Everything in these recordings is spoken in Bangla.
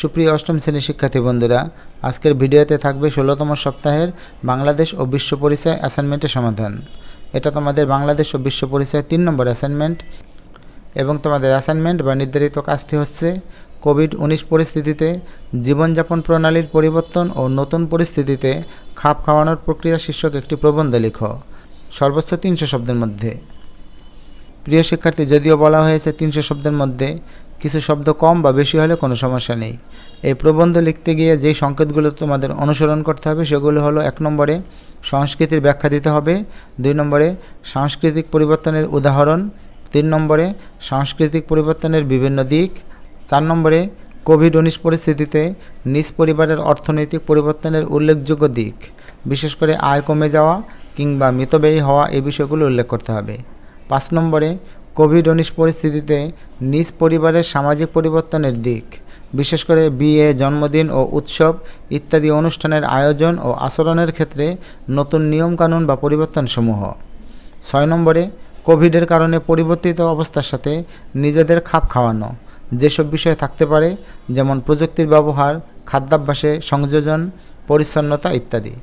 सुप्रिय अष्टम श्रेणी शिक्षार्थी बंधुरा आजकेर भिडियोते थाकबे 16तम सप्ताहेर बांग्लादेश ओ विश्व परिचय असाइनमेंटेर समाधान। एटा तोमादेर बांग्लादेश ओ विश्व परिचय 3 नम्बर असाइनमेंट एबं तोमादेर असाइनमेंट बा निर्धारित काजटी होच्छे कोविड-19 परिस्थितिते जीवनयापन प्रणालीर परिवर्तन और नतून परिस्थितिते खाप खावानोर प्रक्रिया शीर्षक एकटी प्रबंध लेखो सर्वोच्च 300 शब्देर मध्ये। प्रिय शिक्षार्थी जदिव बला 300 शब्देर मध्ये किछु शब्द कम बा बेशी होले कोनो समस्या नेई। एई प्रबंध लिखते गिये जे संकेतगुलो तोमादेर अनुसरण करते होबे सेगुलो हलो 1 नम्बरे संस्कृतिर व्याख्या दिते होबे, 2 नम्बरे सांस्कृतिक परिवर्तनेर उदाहरण, 3 नम्बरे सांस्कृतिक परिवर्तनेर विभिन्न दिक, 4 नम्बरे कोविड-19 परिस्थितिते निज परिवारेर अर्थनैतिक परिवर्तनेर उल्लेखयोग्य दिक विशेष करे आय कमे जावा किंबा मितव्ययी हवा ए विषयगुलो उल्लेख करते होबे, 5 नम्बरे कोविड-19 परिस्थितिते निज परिवारेर सामाजिक परिवर्तनेर दिक विशेष करे बिये जन्मदिन और उत्सव इत्यादि अनुष्ठानेर आयोजन और आचरणेर क्षेत्रे नतून नियम कानून बा परिवर्तनসমূह, 6 नम्बरे कोविडेर कारणे परिवर्तित अवस्थार साथे निजेदेर खाप खावानो जेसब विषय थाकते पारे जेमन प्रযুক্তির ব্যবহার खाद्याभ्यासे संयोजन परिच्छन्नता इत्यादि।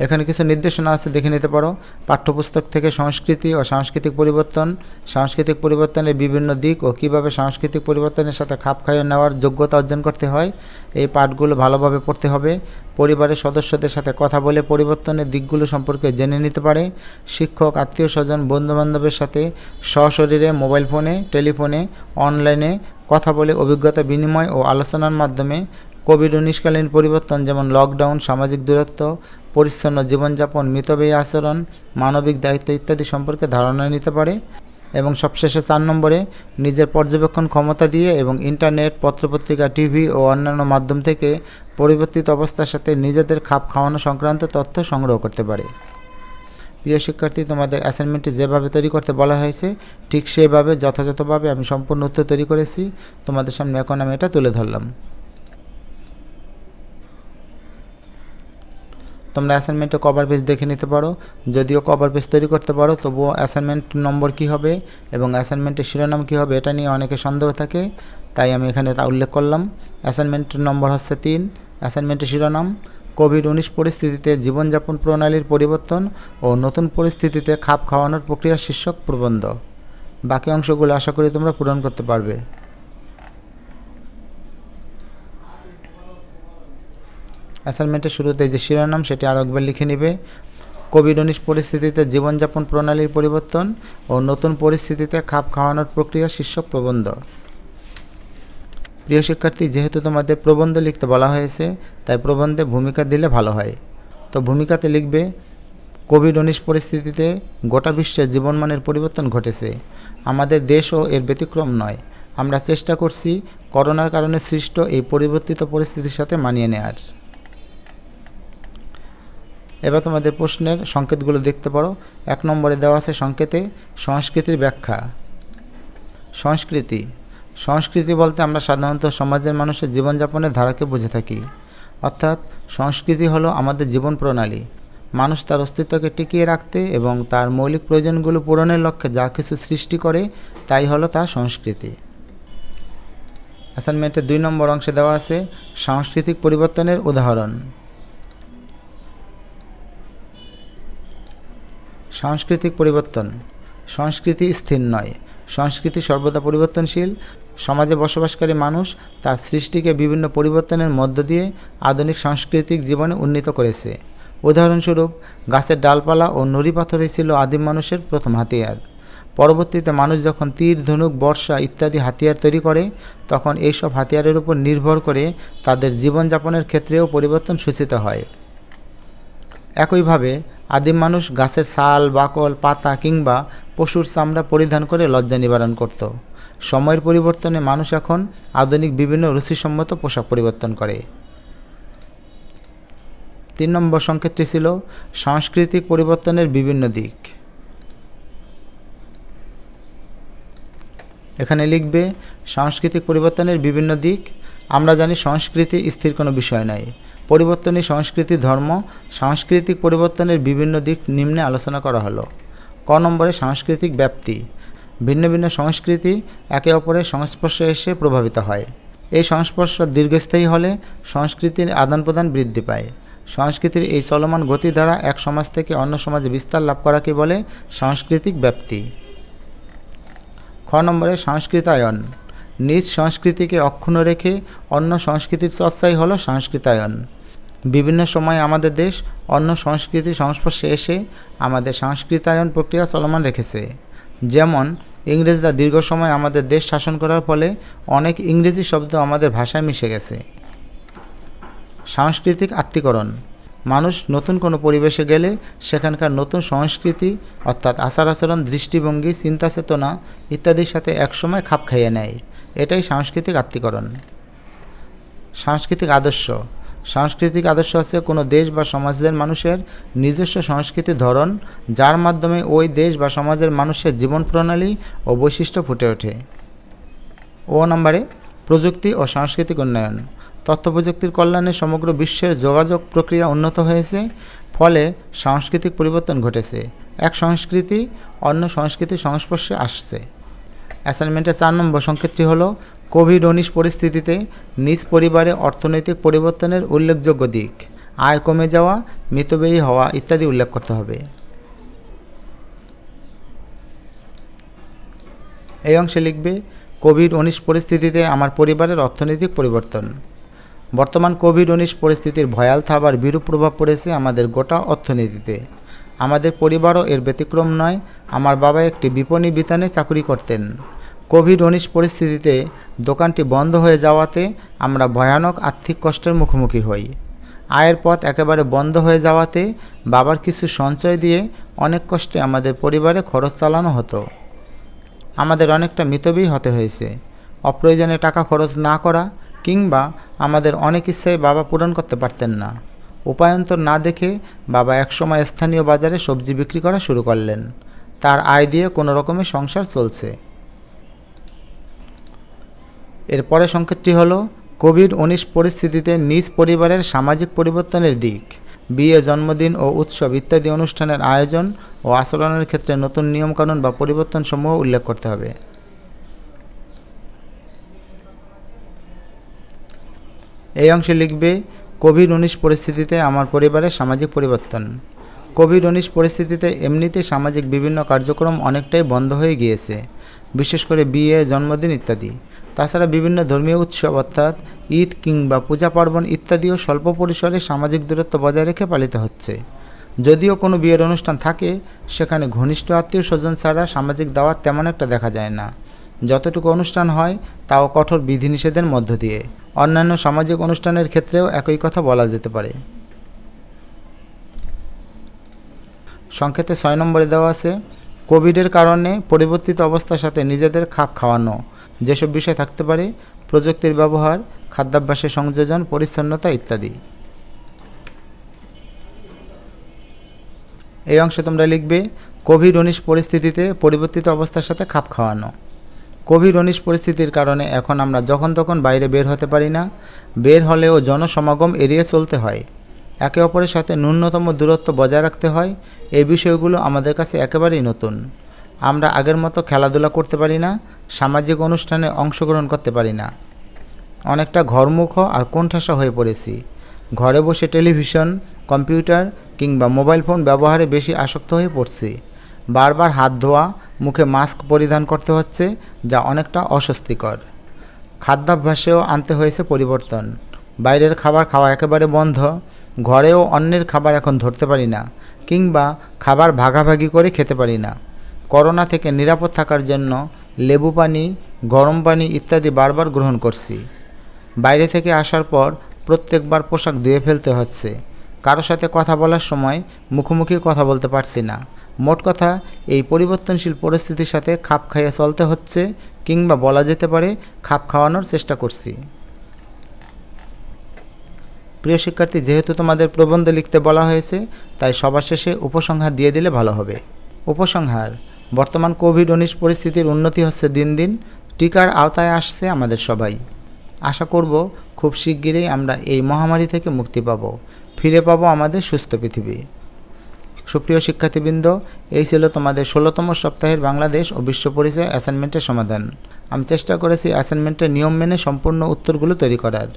एखाने किछु निर्देशना आछे देखे निते पारो। पाठ्यपुस्तक थेके संस्कृति और सांस्कृतिक परिवर्तनेर विभिन्न दिक और किभाबे सांस्कृतिक परिवर्तनेर साथे खाप खाइये नेওয়ার योग्यता अर्जन करते हय एई पाठगुलो भालोभाबे पढ़ते हबे। परिवारेर सदस्यदेर साथे कथा बोले परिवर्तनेर दिकगुलो सम्पर्के जेने निते पारे। शिक्षक आत्मीय स्वजन बंधुबान्धबेर साथे सहशरीरे मोबाइल फोने टेलिफोने अनलाइने कथा बोले अभिज्ञता बिनिमय और आलोचनार माध्यमे कोविड-19 कालीन परिवर्तन जेमन लकडाउन सामाजिक दूरत्व परिच्छन्न जीवनयापन मितव्ययी आचरण मानविक दायित्व इत्यादि सम्पर्के धारणा निते पारे। एवं सबशेषे 4 नम्बरे निजेर पर्यवेक्षण क्षमता दिए एवं इंटरनेट पत्रपत्रिका टीवी और अन्यान्य माध्यम थेके परिवर्तित अवस्थार साथे निजेदेर खाप खावानो संक्रांत तथ्य संग्रह करते पारे। प्रिय शिक्षार्थी तोमादेर असाइनमेंट जेभाबे तैरि करते बला हयेछे ठीक सेइभाबे यथायथभाबे आमि सम्पूर्ण उत्तर तैरि करेछि तोमादेर सामने एखन आमि एटा तुले धरलाम। তোমরা অ্যাসাইনমেন্টে কভার পেজ দেখে নিতে পারো। যদিও কভার পেজ তৈরি করতে পারো তবুও অ্যাসাইনমেন্ট নম্বর কি হবে এবং অ্যাসাইনমেন্টের শিরোনাম কি হবে এটা নিয়ে অনেকে সন্দেহ থাকে, তাই আমি এখানে তা উল্লেখ করলাম। অ্যাসাইনমেন্ট নম্বর হচ্ছে 3। অ্যাসাইনমেন্টের শিরোনাম কোভিড-19 পরিস্থিতিতে জীবনযাপন প্রণালীর পরিবর্তন ও নতুন পরিস্থিতিতে খাপ খাওয়ানোর প্রক্রিয়া শীর্ষক প্রবন্ধ। বাকি অংশগুলো আশা করি তোমরা পূরণ করতে পারবে। असाइनमेंट शुरूते जो शिरोनाम से लिखे नेबे कोविड-19 परिस्थितिते जीवनयापन प्रणालीर परिवर्तन और नतून परिस्थितिते खाप खावानोर प्रक्रिया शीर्षक प्रबंध। प्रिय शिक्षार्थी जेहेतु तोमादेर प्रबंध लिखते बला हयेछे ताई प्रबंधे भूमिका दिले भालो हय। तो भूमिकाते लिखबे कोविड-19 परिस्थितिते गोटा विश्वे जीवनमानेर परिवर्तन घटेछे, आमादेर देशओ एर व्यतिक्रम नय। आमरा चेष्टा करछि करोनार कारणे सृष्ट एई परिवर्तित परिस्थितिर साथे मानिये नेওয়ার। एबार तुम्हारे प्रश्नेर संकेतगुलो देखते पारो। 1 नम्बरे देवा आछे संकेते संस्कृतिर व्याख्या। संस्कृति संस्कृति बोलते आमरा साधारणत समाजेर मानुषेर जीवनयापनेर धाराके बुझे थाकि, अर्थात संस्कृति हलो आमादेर जीवन प्रणाली। मानुष तार अस्तित्वके टिकिये राखते एबं तार मौलिक प्रयोजनगुलो पूरणेर लक्ष्ये जा किछु सृष्टि करे ताई हलो तार संस्कृति। असाइनमेंटे 2 नम्बर अंशे देवा आछे सांस्कृतिक परिवर्तनेर उदाहरण। सांस्कृतिक परिवर्तन संस्कृति स्थिर नय, संस्कृति सर्वदा परिवर्तनशील। समाजे बसबासकारी मानुष तार सृष्टि के विभिन्न परिवर्तनेर मध्य दिए आधुनिक सांस्कृतिक जीवने उन्नीत करेछे। उदाहरणस्वरूप गाछेर डालपाला और नुड़ी पाथरई छिलो आदिम मानुषेर प्रथम हाथियार। परवर्तीते मानुष जखन तीर धनुक बर्षा इत्यादि हाथियार तैरि करे तखन एई सब हाथियारेर उपर निर्भर करे तादेर जीवनयापनेर क्षेत्रेओ परिवर्तन सूचित हय। एकईभावे आदिम मानुष गाছের ছাল বাকল পাতা কিংবা পশুর চামড়া পরিধান করে লজ্জা নিবারণ করত। সময়ের পরিবর্তনে মানুষ এখন আধুনিক বিভিন্ন রুচিসম্মত পোশাক পরিবর্তন করে। 3 নম্বর সংকেতটি ছিল সাংস্কৃতিক পরিবর্তনের বিভিন্ন দিক। এখানে লিখবে সাংস্কৃতিক পরিবর্তনের বিভিন্ন দিক। আমরা জানি সংস্কৃতি স্থির কোনো বিষয় নয়, পরিবর্তনই সংস্কৃতি ধর্ম। সাংস্কৃতিক পরিবর্তনের বিভিন্ন দিক নিম্নে আলোচনা করা হলো। ক নম্বরে সাংস্কৃতিক ব্যাপ্তি। भिन्न भिन्न संस्कृति एके अपरेर संस्पर्शे एसे प्रभावित हय। এই সংস্পর্শ দীর্ঘস্থায়ী হলে সংস্কৃতির আদান প্রদান বৃদ্ধি পায়। সংস্কৃতির এই চলমান গতি দ্বারা এক সমাজ থেকে অন্য সমাজে বিস্তার লাভ করাকে বলে সাংস্কৃতিক ব্যাপ্তি। খ নম্বরে সংস্কৃতায়ন। নিজ সংস্কৃতিকে অক্ষুণ্ণ রেখে অন্য সংস্কৃতির চর্চাই হলো সংস্কৃতায়ন। বিভিন্ন সময় আমাদের দেশ অন্য সংস্কৃতির সংস্পর্শে এসে আমাদের সংস্কৃতায়ন প্রক্রিয়া চলমান রেখেছে। যেমন ইংরেজরা দীর্ঘ সময় আমাদের দেশ শাসন করার ফলে অনেক ইংরেজি শব্দ আমাদের ভাষায় মিশে গেছে। সাংস্কৃতিক আত্মীকরণ। মানুষ নতুন কোনো পরিবেশে গেলে সেখানকার নতুন সংস্কৃতি অর্থাৎ আচার আচরণ, দৃষ্টিভঙ্গি, চিন্তা চেতনা ইত্যাদির সাথে একসময় খাপ খাইয়ে নেয়। এটাই সাংস্কৃতিক আত্মীকরণ। সাংস্কৃতিক আদর্শ। সাংস্কৃতিক আদর্শ হচ্ছে কোনো দেশ বা সমাজের মানুষের নিজস্ব সংস্কৃতির ধরন, যার মাধ্যমে ওই দেশ বা সমাজের মানুষের জীবন প্রণালী ও বৈশিষ্ট্য ফুটে ওঠে। ও নম্বরে প্রযুক্তি ও সাংস্কৃতিক উন্নয়ন। তথ্য প্রযুক্তির কল্যাণে সমগ্র বিশ্বের যোগাযোগ প্রক্রিয়া উন্নত হয়েছে, ফলে সাংস্কৃতিক পরিবর্তন ঘটেছে। এক সংস্কৃতি অন্য সংস্কৃতির সংস্পর্শে আসছে। অ্যাসাইনমেন্টের 4 নম্বর সংক্ষেপটি হলো কোভিড-19 পরিস্থিতিতে নিজ পরিবারে অর্থনৈতিক পরিবর্তনের উল্লেখযোগ্য দিক, আয় কমে যাওয়া, মিতব্যয়ী হওয়া ইত্যাদি উল্লেখ করতে হবে। এই অংশে লিখবে কোভিড-19 পরিস্থিতিতে আমার পরিবারের অর্থনৈতিক পরিবর্তন। বর্তমান কোভিড-19 পরিস্থিতির ভয়াল থাবার বিরূপ প্রভাব পড়েছে আমাদের গোটা অর্থনীতিতে। আমাদের পরিবারও এর ব্যতিক্রম নয়। আমার বাবা একটি বিপণী বিতানে চাকরি করতেন। কোভিড-19 পরিস্থিতিতে দোকানটি বন্ধ হয়ে যাওয়াতে আমরা ভয়ানক আর্থিক কষ্টের মুখোমুখি হই। আয়ের পথ একেবারে বন্ধ হয়ে যাওয়াতে বাবার কিছু সঞ্চয় দিয়ে অনেক কষ্টে আমাদের পরিবারে খরচ চালানো হতো। আমাদের অনেকটা মিতব্যয়ী হতে হয়েছে। অপ্রয়োজনে টাকা খরচ না করা কিংবা আমাদের অনেক ইচ্ছাই বাবা পূরণ করতে পারতেন না। উপায়ন্তর না দেখে বাবা একসময় স্থানীয় বাজারে সবজি বিক্রি করা শুরু করলেন। তার আয় দিয়ে কোনো রকমের সংসার চলছে। এরপরে সংকেতটি হলো কোভিড-19 পরিস্থিতিতে নিজ পরিবারের সামাজিক পরিবর্তনের দিক। বিয়ে, জন্মদিন ও উৎসব ইত্যাদি অনুষ্ঠানের আয়োজন ও আচরণের ক্ষেত্রে নতুন নিয়মকানুন বা পরিবর্তন সমূহ উল্লেখ করতে হবে। এই অংশে লিখবে কোভিড-19 পরিস্থিতিতে আমার পরিবারের সামাজিক পরিবর্তন। কোভিড-19 পরিস্থিতিতে এমনিতে সামাজিক বিভিন্ন কার্যক্রম অনেকটাই বন্ধ হয়ে গিয়েছে, বিশেষ করে বিয়ে, জন্মদিন ইত্যাদি। তাছাড়া বিভিন্ন ধর্মীয় উৎসব অর্থাৎ ঈদ কিংবা পূজা পার্বণ ইত্যাদিও স্বল্প পরিসরে সামাজিক দূরত্ব বজায় রেখে পালিত হচ্ছে। যদিও কোনো বিয়ের অনুষ্ঠান থাকে, সেখানে ঘনিষ্ঠ আত্মীয় স্বজন ছাড়া সামাজিক দাওয়াত তেমন একটা দেখা যায় না। যতটুকু অনুষ্ঠান হয় তাও কঠোর বিধিনিষেধের মধ্য দিয়ে। অন্যান্য সামাজিক অনুষ্ঠানের ক্ষেত্রেও একই কথা বলা যেতে পারে। সংক্ষেপে 6 নম্বরে দেওয়া আছে কোভিডের কারণে পরিবর্তিত অবস্থার সাথে নিজেদের খাপ খাওয়ানো যেসব বিষয় থাকতে পারে: প্রযুক্তির ব্যবহার, খাদ্যাভ্যাসের সংযোজন, পরিচ্ছন্নতা ইত্যাদি। এই অংশে তোমরা লিখবে কোভিড-19 পরিস্থিতিতে পরিবর্তিত অবস্থার সাথে খাপ খাওয়ানো। কোভিড-19 পরিস্থিতির কারণে এখন আমরা যখন তখন বাইরে বের হতে পারি না। বের হলেও জনসমাগম এড়িয়ে চলতে হয়, একে অপরের সাথে ন্যূনতম দূরত্ব বজায় রাখতে হয়। এই বিষয়গুলো আমাদের কাছে একেবারেই নতুন। আমরা আগের মতো খেলাধুলা করতে পারি না, সামাজিক অনুষ্ঠানে অংশগ্রহণ করতে পারি না। অনেকটা ঘরমুখ আর কোণঠাসা হয়ে পড়েছি। ঘরে বসে টেলিভিশন, কম্পিউটার কিংবা মোবাইল ফোন ব্যবহারে বেশি আসক্ত হয়ে পড়ছি। বারবার হাত ধোয়া, মুখে মাস্ক পরিধান করতে হচ্ছে, যা অনেকটা অস্বস্তিকর। খাদ্যাভ্যাসেও আনতে হয়েছে পরিবর্তন। বাইরের খাবার খাওয়া একেবারে বন্ধ। ঘরেও অন্যের খাবার এখন ধরতে পারি না কিংবা খাবার ভাগাভাগি করে খেতে পারি না। করোনা থেকে নিরাপদ থাকার জন্য লেবু পানি, গরম পানি ইত্যাদি বারবার গ্রহণ করছি। বাইরে থেকে আসার পর প্রত্যেকবার পোশাক ধুয়ে ফেলতে হচ্ছে। কারো সাথে কথা বলার সময় মুখোমুখি কথা বলতে পারছি না। মোট কথা, এই পরিবর্তনশীল পরিস্থিতির সাথে খাপ খাইয়ে চলতে হচ্ছে, কিংবা বলা যেতে পারে খাপ খাওয়ানোর চেষ্টা করছি। প্রিয় শিক্ষার্থী, যেহেতু তোমাদের প্রবন্ধ লিখতে বলা হয়েছে, তাই সবার শেষে উপসংহার দিয়ে দিলে ভালো হবে। উপসংহার: বর্তমান কোভিড-19 পরিস্থিতির উন্নতি হচ্ছে দিন দিন, টিকার আওতায় আসছে আমাদের সবাই। আশা করব খুব শিগগিরই আমরা এই মহামারী থেকে মুক্তি পাব, ফিরে পাব আমাদের সুস্থ পৃথিবী। सुप्रिय शिक्षार्थीबृंद यही छिलो तोमादेर 16तम सप्ताहेर बांग्लादेश ओ विश्व परिचय असाइनमेंटेर समाधान। आमि चेष्टा करेछि असाइनमेंटेर नियम मेने सम्पूर्ण उत्तरगुलो तैरि करार।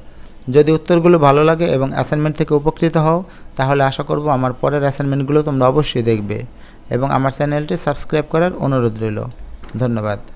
यदि उत्तरगुलो भालो लागे एबं असाइनमेंट थेके उपकृत हओ ताहले आशा करब आमार परेर असाइनमेंटगुलो तोमरा अवश्यई देखबे एबं आमार चैनेलटी सबस्क्राइब करार अनुरोध रइल। धन्यवाद।